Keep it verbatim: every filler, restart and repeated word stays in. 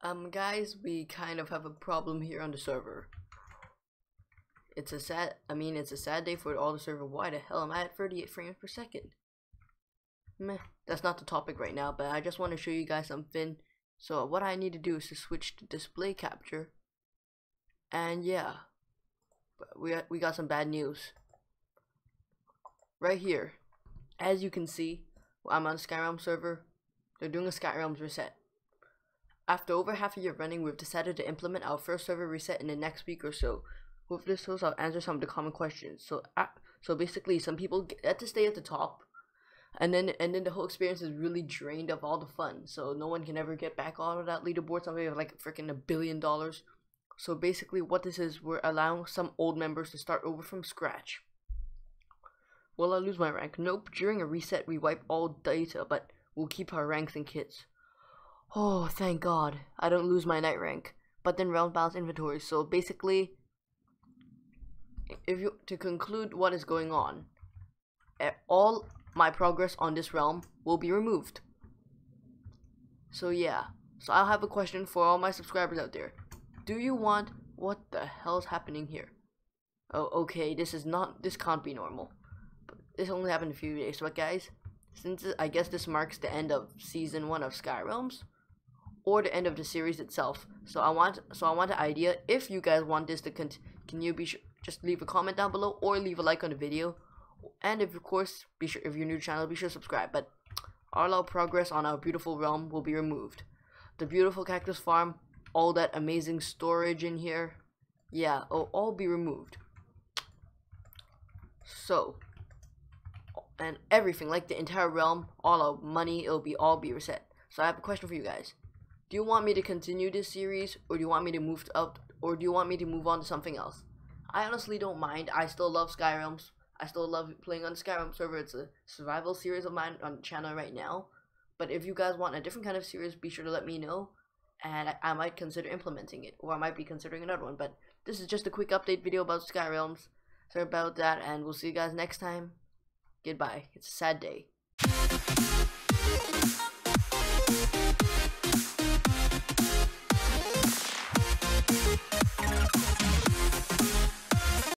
Um, guys, we kind of have a problem here on the server. It's a sad, I mean, it's a sad day for all the server. Why the hell am I at thirty-eight frames per second? Meh, that's not the topic right now, but I just want to show you guys something. So what I need to do is to switch to display capture. And yeah, we got, we got some bad news. Right here, as you can see, I'm on the Skyrealms server. They're doing a Skyrealms reset. After over half a year running, we've decided to implement our first server reset in the next week or so. With this host, I'll answer some of the common questions. So, uh, so basically, some people get to stay at the top, and then and then the whole experience is really drained of all the fun. So no one can ever get back on that leaderboard. Somebody with like freaking a billion dollars. So basically, what this is, we're allowing some old members to start over from scratch. Will I lose my rank? Nope. During a reset, we wipe all data, but we'll keep our ranks and kits. Oh, thank God, I don't lose my night rank, but then realm balance inventory. So basically, if you to conclude what is going on, all my progress on this realm will be removed. So yeah, so I'll have a question for all my subscribers out there. Do you want, what the hell's happening here? Oh, okay, this is not, this can't be normal. But this only happened a few days, but guys, since I guess this marks the end of season one of Skyrealms, or the end of the series itself. So I want, so I want an idea. If you guys want this to continue, be sure just leave a comment down below or leave a like on the video. And if of course, be sure if you're new to the channel, be sure to subscribe. But all progress on our beautiful realm will be removed. The beautiful cactus farm, all that amazing storage in here, yeah, it'll all be removed. So, and everything, like the entire realm, all our money, it'll be all be reset. So I have a question for you guys. Do you want me to continue this series, or do you want me to move up, or do you want me to move on to something else? I honestly don't mind. I still love Skyrealms. I still love playing on the Skyrealms server. It's a survival series of mine on the channel right now. But if you guys want a different kind of series, be sure to let me know, and I, I might consider implementing it, or I might be considering another one. But this is just a quick update video about Skyrealms. Sorry about that, and we'll see you guys next time. Goodbye. It's a sad day.